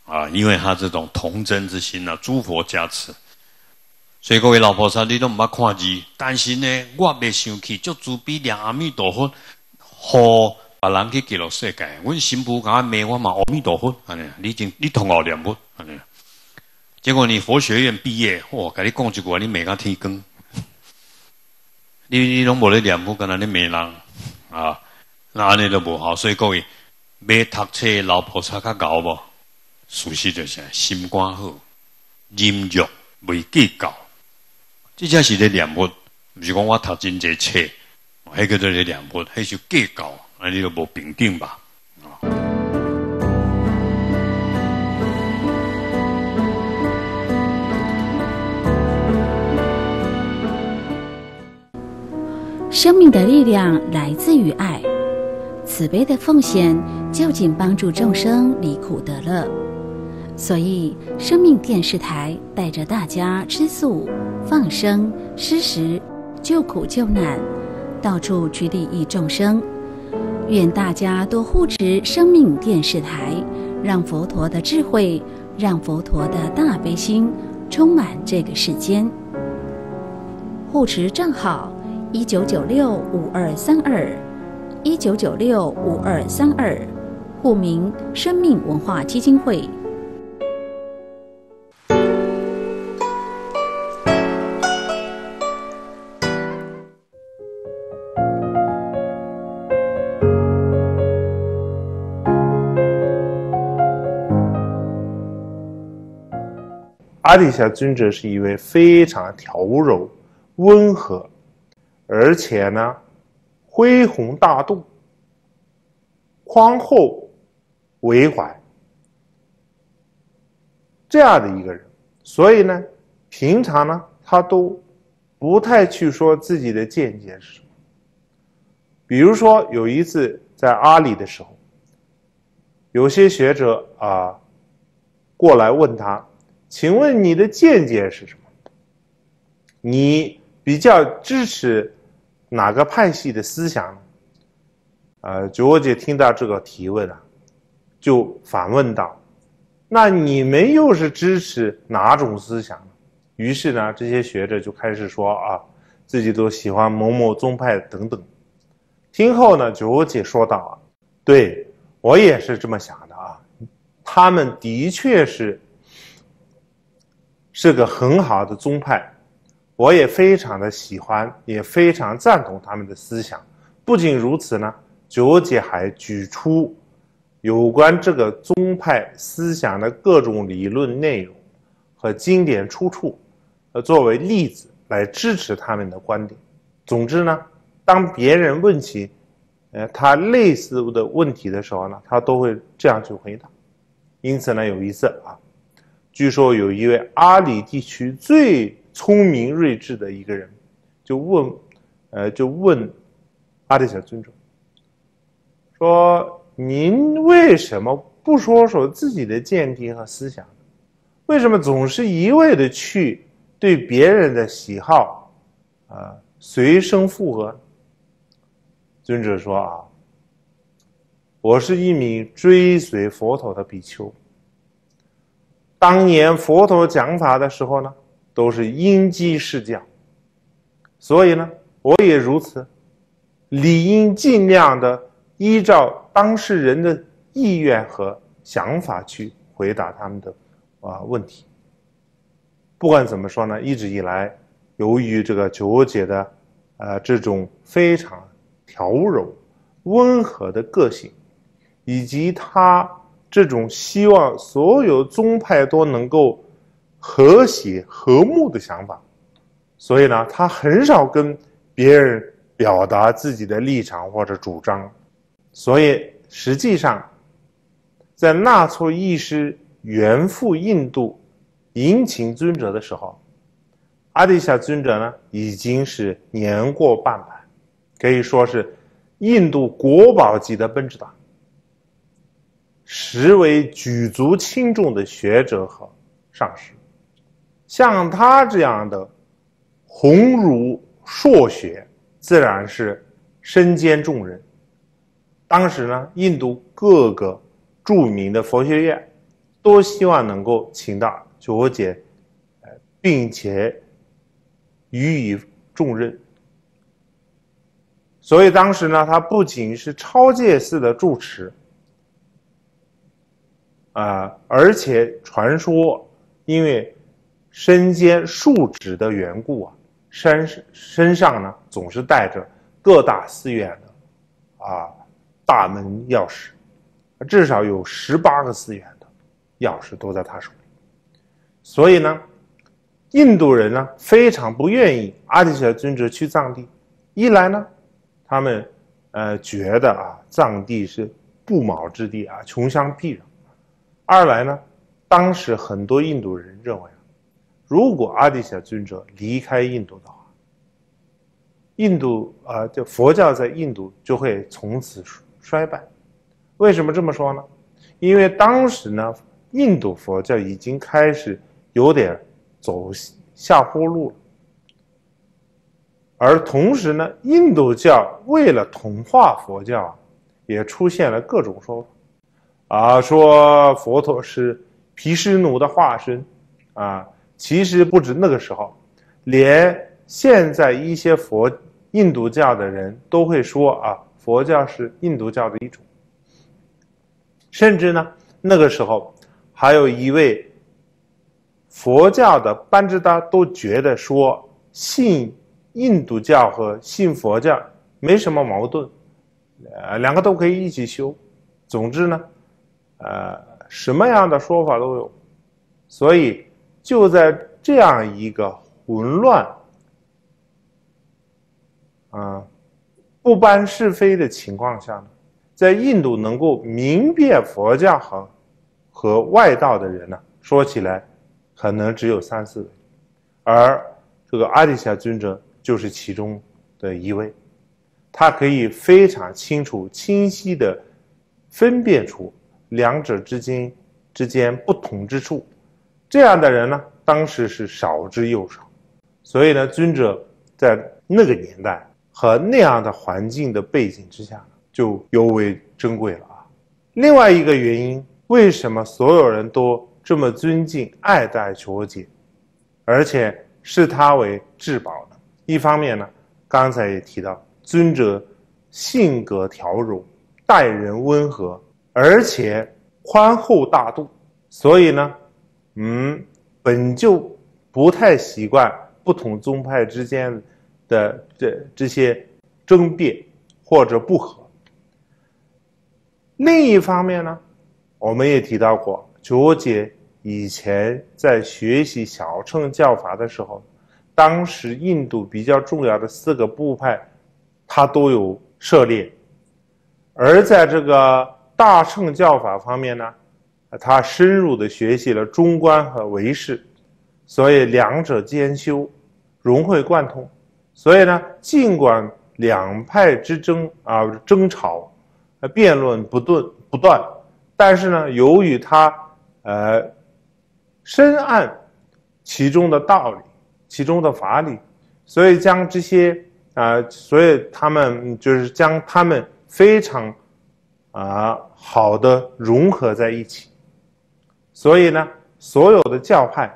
啊！因为他这种童真之心啊，诸佛加持。所以各位老菩萨，你都唔捌看字，但是呢，我袂生气，就慈悲念阿弥陀佛，好，把人去记录世界。阮新妇甲我骂，我嘛阿弥陀佛，安尼，你真你同我念佛，安尼。结果你佛学院毕业，我、哦、甲你讲一句话，你骂到天光。你你拢无咧念佛，干那咧骂人啊？那安尼都无好。所以各位，要读册老菩萨较牛无？事实就是心肝好，忍辱袂计较。这才是咧念佛，不是讲我读真济册，迄叫做咧念佛，迄是计较，安尼就无平等吧。生命的力量来自于爱，慈悲的奉献就仅帮助众生离苦得乐。所以，生命电视台带着大家吃素、放生、施食、救苦救难，到处去利益众生。愿大家多护持生命电视台，让佛陀的智慧，让佛陀的大悲心充满这个世间。护持账号：一九九六五二三二，一九九六五二三二，户名：生命文化基金会。阿底峡尊者是一位非常调柔、温和，而且呢，恢弘大度、宽厚为怀这样的一个人。所以呢，平常呢，他都不太去说自己的见解是什么。比如说，有一次在阿里的时候，有些学者啊过来问他，请问你的见解是什么？你比较支持哪个派系的思想呢？呃，卓姐听到这个提问啊，就反问道：“那你们又是支持哪种思想呢？”于是呢，这些学者就开始说啊，自己都喜欢某某宗派等等。听后呢，卓姐说道：“啊，对我也是这么想的啊，他们的确是是个很好的宗派。”我也非常的喜欢，也非常赞同他们的思想。不仅如此呢，九姐还举出有关这个宗派思想的各种理论内容和经典出处，呃，作为例子来支持他们的观点。总之呢，当别人问起，呃，他类似的问题的时候呢，他都会这样去回答。因此呢，有一次啊，据说有一位阿里地区最聪明睿智的一个人，就问，呃，就问阿底峡尊者说：“您为什么不说说自己的见地和思想？为什么总是一味的去对别人的喜好啊、呃、随声附和？”尊者说：“啊，我是一名追随佛陀的比丘。当年佛陀讲法的时候呢，都是因机施教，所以呢，我也如此，理应尽量的依照当事人的意愿和想法去回答他们的啊问题。”不管怎么说呢，一直以来，由于这个九姐的呃这种非常调柔、温和的个性，以及她这种希望所有宗派都能够和谐和睦的想法，所以呢，他很少跟别人表达自己的立场或者主张。所以实际上，在纳措义师远赴印度迎请尊者的时候，阿底峡尊者呢已经是年过半百，可以说是印度国宝级的奔智达，实为举足轻重的学者和上师。像他这样的鸿儒硕学，自然是身兼重任。当时呢，印度各个著名的佛学院都希望能够请到九姐，并且予以重任。所以当时呢，他不仅是超界寺的住持，啊、呃，而且传说因为身兼数职的缘故啊，身身上呢总是带着各大寺院的啊大门钥匙，至少有十八个寺院的钥匙都在他手里。所以呢，印度人呢非常不愿意阿底峡尊者去藏地。一来呢，他们呃觉得啊藏地是不毛之地啊，穷乡僻壤；二来呢，当时很多印度人认为，如果阿底峡尊者离开印度的话，印度啊、呃，就佛教在印度就会从此衰败。为什么这么说呢？因为当时呢，印度佛教已经开始有点走下坡路了，而同时呢，印度教为了同化佛教，也出现了各种说法，啊，说佛陀是毗湿奴的化身，啊。其实不止那个时候，连现在一些佛印度教的人都会说啊，佛教是印度教的一种。甚至呢，那个时候还有一位佛教的班智达都觉得说，信印度教和信佛教没什么矛盾，呃，两个都可以一起修。总之呢，呃，什么样的说法都有，所以就在这样一个混乱、啊、不搬是非的情况下呢，在印度能够明辨佛教和和外道的人呢，说起来可能只有三四位，而这个阿底峡尊者就是其中的一位。他可以非常清楚、清晰地分辨出两者之间之间不同之处。这样的人呢，当时是少之又少。所以呢，尊者在那个年代和那样的环境的背景之下，就尤为珍贵了啊。另外一个原因，为什么所有人都这么尊敬、爱戴求解，而且视他为至宝呢？一方面呢，刚才也提到。 尊者性格调柔，待人温和，而且宽厚大度，所以呢，嗯，本就不太习惯不同宗派之间的这这些争辩或者不和。另一方面呢，我们也提到过，觉解以前在学习小乘教法的时候，当时印度比较重要的四个部派。 他都有涉猎，而在这个大乘教法方面呢，他深入的学习了中观和唯识，所以两者兼修，融会贯通。所以呢，尽管两派之争啊争吵、辩论不断不断，但是呢，由于他呃深谙其中的道理、其中的法理，所以将这些。 啊、呃，所以他们就是将他们非常啊、呃、好的融合在一起，所以呢，所有的教派，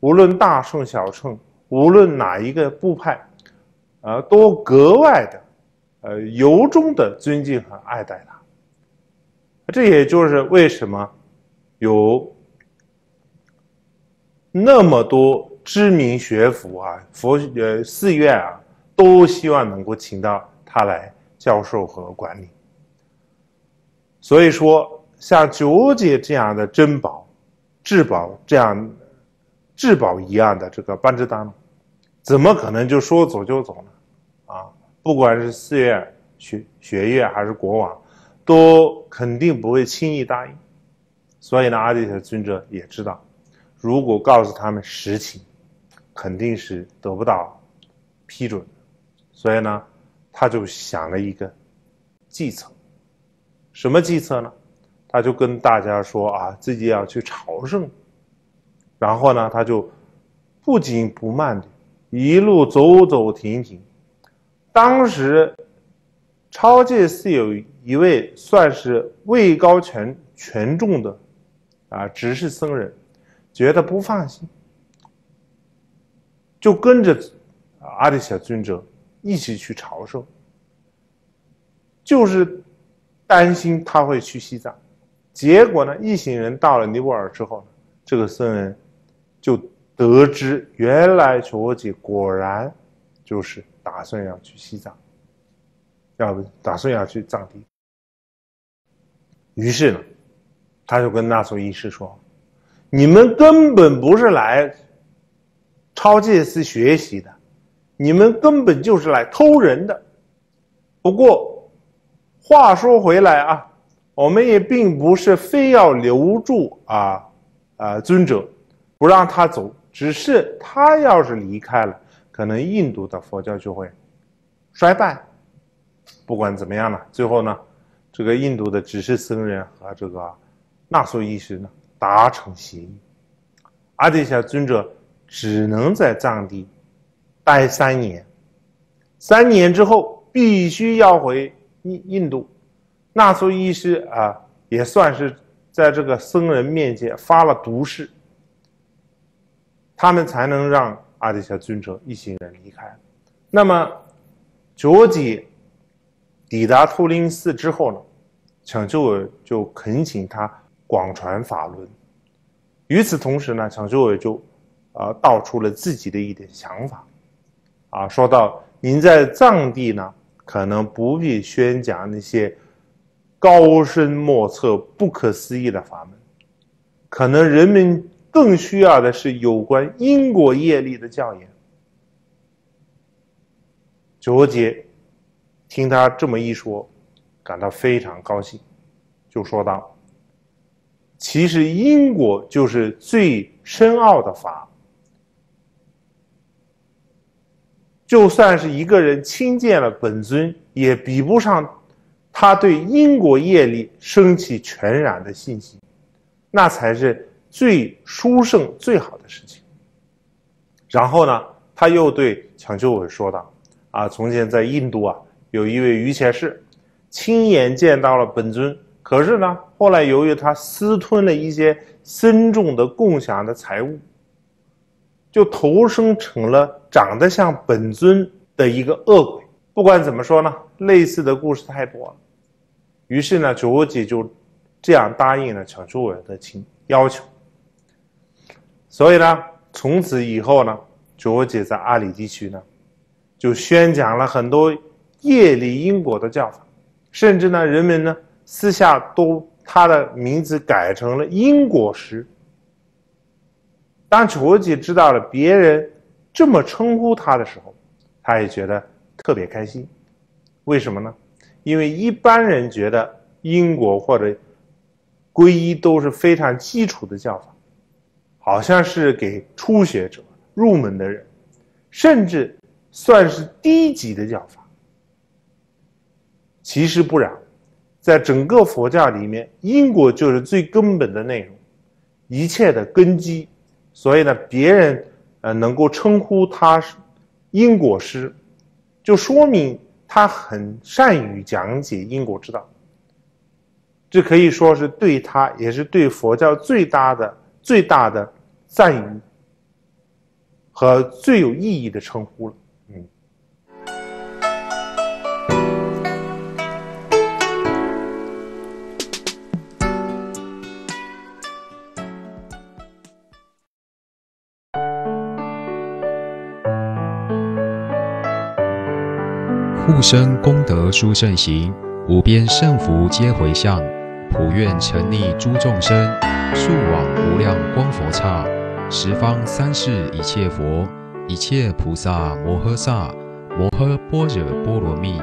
无论大乘小乘，无论哪一个部派，呃，都格外的呃由衷的尊敬和爱戴他。这也就是为什么有那么多知名学府啊、佛呃寺院啊。 都希望能够请到他来教授和管理。所以说，像觉解这样的珍宝、至宝这样至宝一样的这个班智达呢，怎么可能就说走就走呢？啊，不管是寺院、学学院还是国王，都肯定不会轻易答应。所以呢，阿底峡尊者也知道，如果告诉他们实情，肯定是得不到批准。 所以呢，他就想了一个计策，什么计策呢？他就跟大家说啊，自己要去朝圣，然后呢，他就不紧不慢的，一路走走停停。当时，超界寺有一位算是位高权权重的啊执事僧人，觉得不放心，就跟着阿底峡尊者。 一起去朝圣，就是担心他会去西藏。结果呢，一行人到了尼泊尔之后呢，这个僧人就得知，原来觉解果然就是打算要去西藏，要不打算要去藏地。于是呢，他就跟那措医师说：“你们根本不是来超界寺学习的。” 你们根本就是来偷人的。不过，话说回来啊，我们也并不是非要留住啊啊尊者，不让他走。只是他要是离开了，可能印度的佛教就会衰败。不管怎么样呢，最后呢，这个印度的指示僧人和这个那措医师呢达成协议，阿底峡尊者只能在藏地。 待三年，三年之后必须要回印印度。那措医师啊，也算是在这个僧人面前发了毒誓，他们才能让阿底峡尊者一行人离开。那么，觉解抵达图林寺之后呢，抢救委就恳请他广传法轮。与此同时呢，抢救委就啊、呃、道出了自己的一点想法。 啊，说到您在藏地呢，可能不必宣讲那些高深莫测、不可思议的法门，可能人们更需要的是有关因果业力的教研。觉解听他这么一说，感到非常高兴，就说道：“其实因果就是最深奥的法。”就算是一个人亲见了本尊，也比不上他对因果业力升起全然的信心，那才是最殊胜、最好的事情。然后呢，他又对抢救委说道：“啊，从前在印度啊，有一位于切士，亲眼见到了本尊，可是呢，后来由于他私吞了一些僧众的共享的财物，就投生成了长得像本尊的一个恶鬼。不管怎么说呢，类似的故事太多了。”于是呢，九姐就这样答应了抢救委的请要求。所以呢，从此以后呢，九姐在阿里地区呢，就宣讲了很多业力因果的教法，甚至呢，人们呢私下都他的名字改成了因果师。当九姐知道了别人这么称呼他的时候，他也觉得特别开心。为什么呢？因为一般人觉得因果或者皈依都是非常基础的教法，好像是给初学者、入门的人，甚至算是低级的教法。其实不然，在整个佛教里面，因果就是最根本的内容，一切的根基。所以呢，别人呃能够称呼他因果师，就说明他很善于讲解因果之道。这可以说是对他，也是对佛教最大的最大的赞誉和最有意义的称呼了。嗯。护生功德殊胜行，无边胜福皆回向，普愿沉溺诸众生，速往无量光佛刹，十方三世一切佛，一切菩萨摩诃萨，摩诃般若波罗蜜。